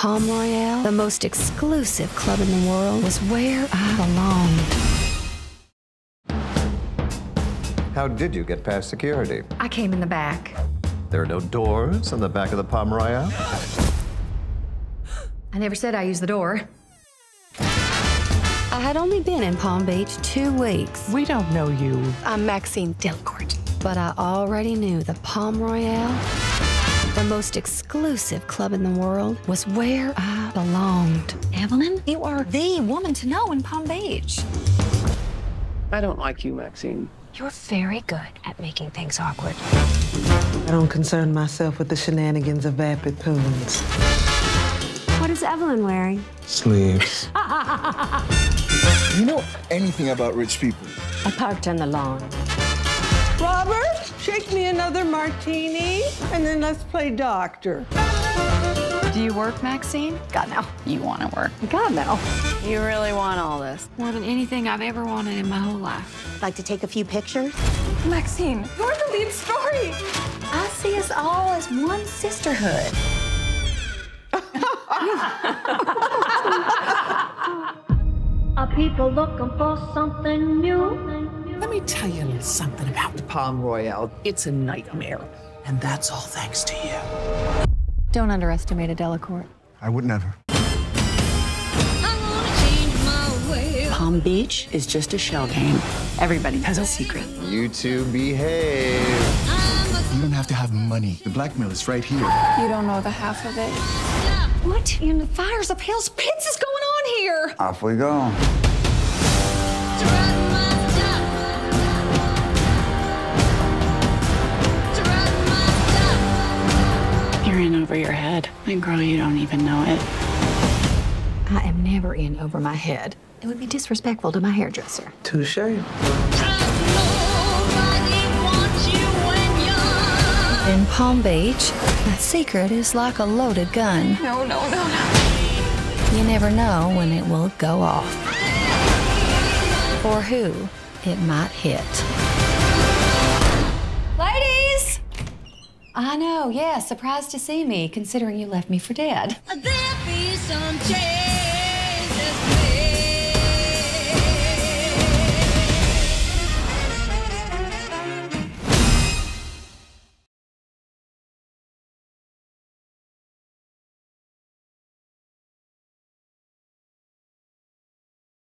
Palm Royale, the most exclusive club in the world, was where I belonged. How did you get past security? I came in the back. There are no doors on the back of the Palm Royale? I never said I used the door. I had only been in Palm Beach 2 weeks. We don't know you. I'm Maxine Dellacorte. But I already knew the Palm Royale, the most exclusive club in the world, was where I belonged. Evelyn, you are the woman to know in Palm Beach. I don't like you, Maxine. You're very good at making things awkward. I don't concern myself with the shenanigans of vapid poons. What is Evelyn wearing? Sleeves. You know anything about rich people? I parked on the lawn. Robert, shake me another martini, and then let's play doctor. Do you work, Maxine? God, no. You want to work? God, no. You really want all this? More than anything I've ever wanted in my whole life. Like to take a few pictures? Maxine, you're the lead story. I see us all as one sisterhood. Are people looking for something new? Let me tell you something about the Palm Royale. It's a nightmare. And that's all thanks to you. Don't underestimate a Dellacorte. I would never. Palm Beach is just a shell game. Everybody has a secret. You two behave. You don't have to have money. The blackmail is right here. You don't know the half of it. What in the fires of hell's pits is going on here? Off we go. You're in over your head. And girl, you don't even know it. I am never in over my head. It would be disrespectful to my hairdresser. Touche. In Palm Beach, my secret is like a loaded gun. No, no, no, no. You never know when it will go off. Or who it might hit. Ladies! I know, yeah, surprised to see me, considering you left me for dead. There'll be some change.